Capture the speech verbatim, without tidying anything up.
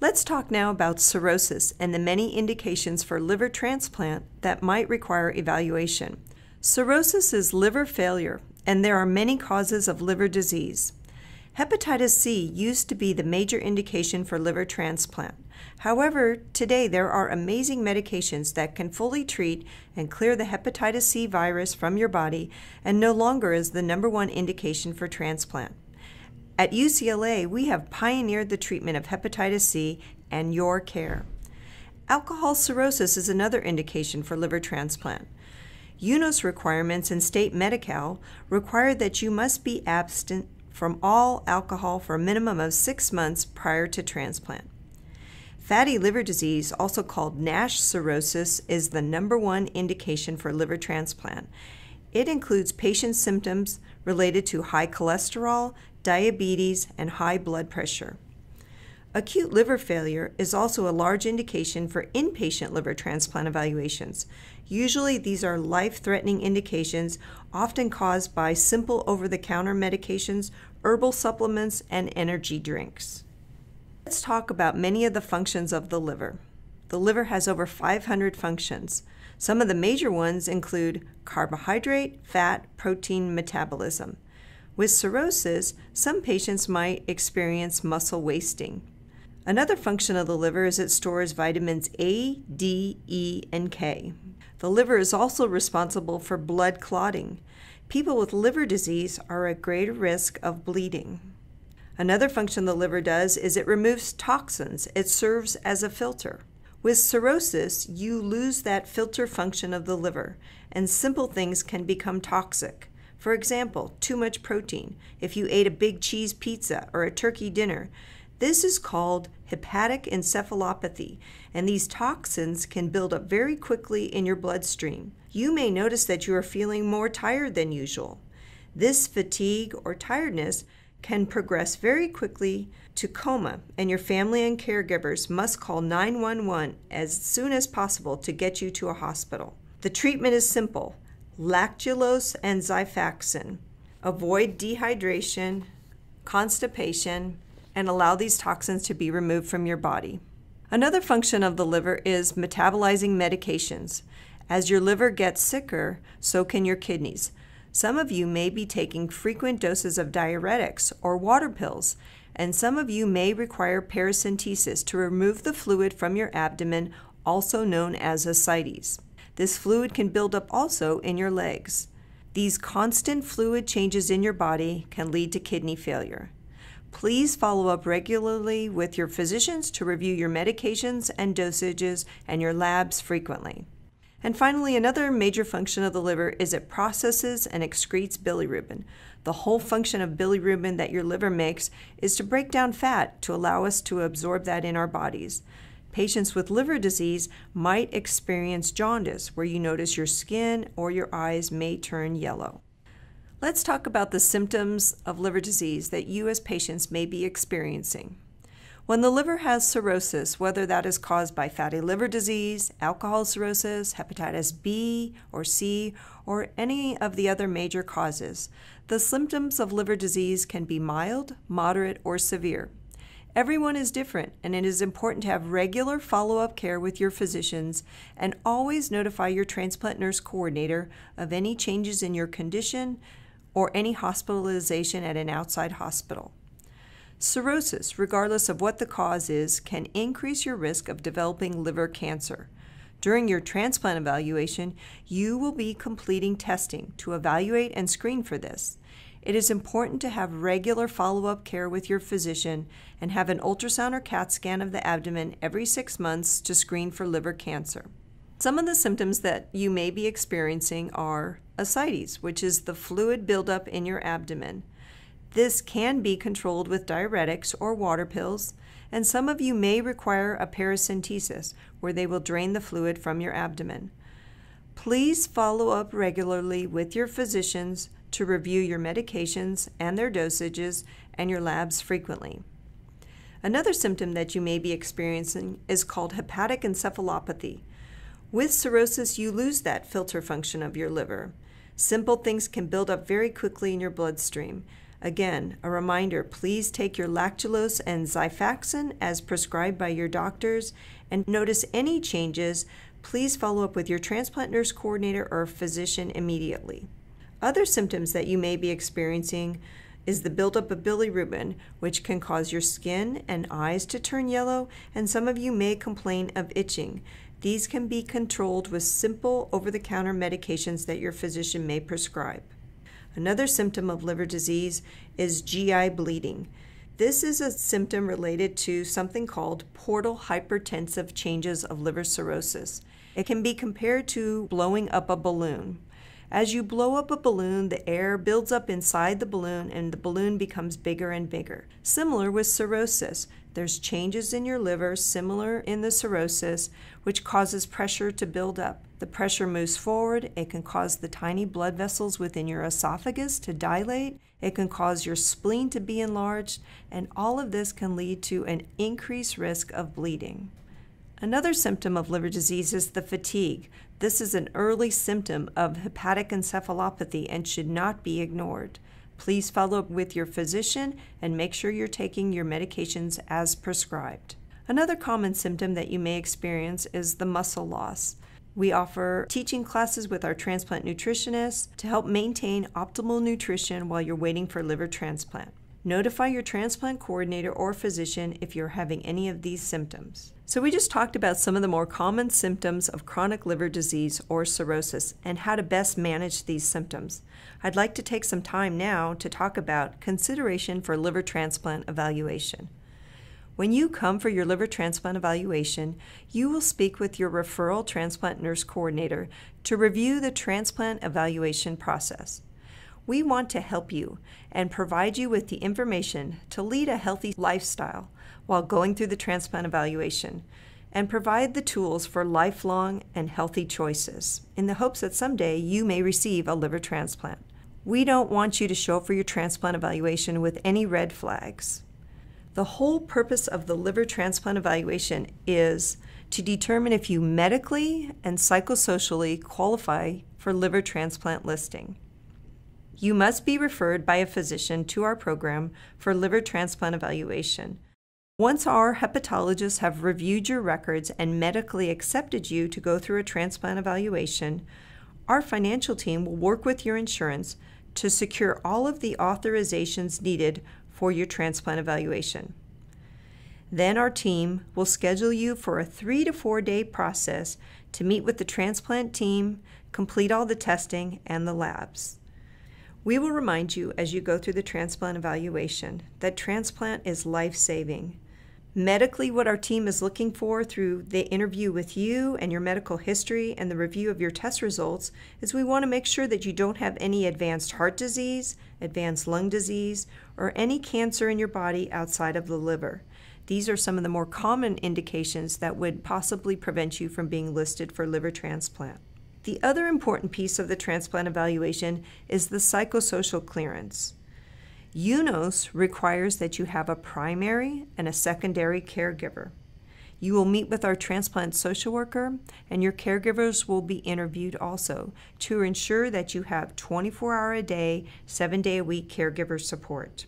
Let's talk now about cirrhosis and the many indications for liver transplant that might require evaluation. Cirrhosis is liver failure, and there are many causes of liver disease. Hepatitis C used to be the major indication for liver transplant. However, today there are amazing medications that can fully treat and clear the hepatitis C virus from your body and no longer is the number one indication for transplant. At U C L A, we have pioneered the treatment of hepatitis C and your care. Alcohol cirrhosis is another indication for liver transplant. U N O S requirements in state Medi-Cal require that you must be abstinent from all alcohol for a minimum of six months prior to transplant. Fatty liver disease, also called NASH cirrhosis, is the number one indication for liver transplant. It includes patient symptoms related to high cholesterol, diabetes, and high blood pressure. Acute liver failure is also a large indication for inpatient liver transplant evaluations. Usually these are life-threatening indications often caused by simple over-the-counter medications, herbal supplements, and energy drinks. Let's talk about many of the functions of the liver. The liver has over five hundred functions. Some of the major ones include carbohydrate, fat, protein metabolism. With cirrhosis, some patients might experience muscle wasting. Another function of the liver is it stores vitamins A, D, E, and K. The liver is also responsible for blood clotting. People with liver disease are at greater risk of bleeding. Another function the liver does is it removes toxins. It serves as a filter. With cirrhosis, you lose that filter function of the liver, and simple things can become toxic. For example, too much protein. If you ate a big cheese pizza or a turkey dinner, this is called hepatic encephalopathy, and these toxins can build up very quickly in your bloodstream. You may notice that you are feeling more tired than usual. This fatigue or tiredness can progress very quickly to coma, and your family and caregivers must call nine one one as soon as possible to get you to a hospital. The treatment is simple: lactulose and Xifaxan. Avoid dehydration, constipation, and allow these toxins to be removed from your body. Another function of the liver is metabolizing medications. As your liver gets sicker, so can your kidneys. Some of you may be taking frequent doses of diuretics or water pills, and some of you may require paracentesis to remove the fluid from your abdomen, also known as ascites. This fluid can build up also in your legs. These constant fluid changes in your body can lead to kidney failure. Please follow up regularly with your physicians to review your medications and dosages and your labs frequently. And finally, another major function of the liver is it processes and excretes bilirubin. The whole function of bilirubin that your liver makes is to break down fat to allow us to absorb that in our bodies. Patients with liver disease might experience jaundice, where you notice your skin or your eyes may turn yellow. Let's talk about the symptoms of liver disease that you as patients may be experiencing. When the liver has cirrhosis, whether that is caused by fatty liver disease, alcohol cirrhosis, hepatitis B or C, or any of the other major causes, the symptoms of liver disease can be mild, moderate, or severe. Everyone is different, and it is important to have regular follow-up care with your physicians and always notify your transplant nurse coordinator of any changes in your condition or any hospitalization at an outside hospital. Cirrhosis, regardless of what the cause is, can increase your risk of developing liver cancer. During your transplant evaluation, you will be completing testing to evaluate and screen for this. It is important to have regular follow-up care with your physician and have an ultrasound or CAT scan of the abdomen every six months to screen for liver cancer. Some of the symptoms that you may be experiencing are ascites, which is the fluid buildup in your abdomen. This can be controlled with diuretics or water pills, and some of you may require a paracentesis, where they will drain the fluid from your abdomen. Please follow up regularly with your physicians to review your medications and their dosages and your labs frequently. Another symptom that you may be experiencing is called hepatic encephalopathy. With cirrhosis, you lose that filter function of your liver. Simple things can build up very quickly in your bloodstream. Again, a reminder, please take your lactulose and Xifaxan as prescribed by your doctors, and notice any changes, please follow up with your transplant nurse coordinator or physician immediately. Other symptoms that you may be experiencing is the buildup of bilirubin, which can cause your skin and eyes to turn yellow, and some of you may complain of itching. These can be controlled with simple over-the-counter medications that your physician may prescribe. Another symptom of liver disease is G I bleeding. This is a symptom related to something called portal hypertensive changes of liver cirrhosis. It can be compared to blowing up a balloon. As you blow up a balloon, the air builds up inside the balloon and the balloon becomes bigger and bigger. Similar with cirrhosis, there's changes in your liver similar in the cirrhosis, which causes pressure to build up. The pressure moves forward. It can cause the tiny blood vessels within your esophagus to dilate. It can cause your spleen to be enlarged, and all of this can lead to an increased risk of bleeding. Another symptom of liver disease is the fatigue. This is an early symptom of hepatic encephalopathy and should not be ignored. Please follow up with your physician and make sure you're taking your medications as prescribed. Another common symptom that you may experience is the muscle loss. We offer teaching classes with our transplant nutritionists to help maintain optimal nutrition while you're waiting for liver transplant. Notify your transplant coordinator or physician if you're having any of these symptoms. So we just talked about some of the more common symptoms of chronic liver disease or cirrhosis and how to best manage these symptoms. I'd like to take some time now to talk about consideration for liver transplant evaluation. When you come for your liver transplant evaluation, you will speak with your referral transplant nurse coordinator to review the transplant evaluation process. We want to help you and provide you with the information to lead a healthy lifestyle while going through the transplant evaluation, and provide the tools for lifelong and healthy choices in the hopes that someday you may receive a liver transplant. We don't want you to show up for your transplant evaluation with any red flags. The whole purpose of the liver transplant evaluation is to determine if you medically and psychosocially qualify for liver transplant listing. You must be referred by a physician to our program for liver transplant evaluation. Once our hepatologists have reviewed your records and medically accepted you to go through a transplant evaluation, our financial team will work with your insurance to secure all of the authorizations needed for your transplant evaluation. Then our team will schedule you for a three to four day process to meet with the transplant team, complete all the testing and the labs. We will remind you as you go through the transplant evaluation that transplant is life-saving. Medically, what our team is looking for through the interview with you and your medical history and the review of your test results is we want to make sure that you don't have any advanced heart disease, advanced lung disease, or any cancer in your body outside of the liver. These are some of the more common indications that would possibly prevent you from being listed for liver transplant. The other important piece of the transplant evaluation is the psychosocial clearance. U N O S requires that you have a primary and a secondary caregiver. You will meet with our transplant social worker, and your caregivers will be interviewed also to ensure that you have twenty-four hour a day, seven day a week caregiver support.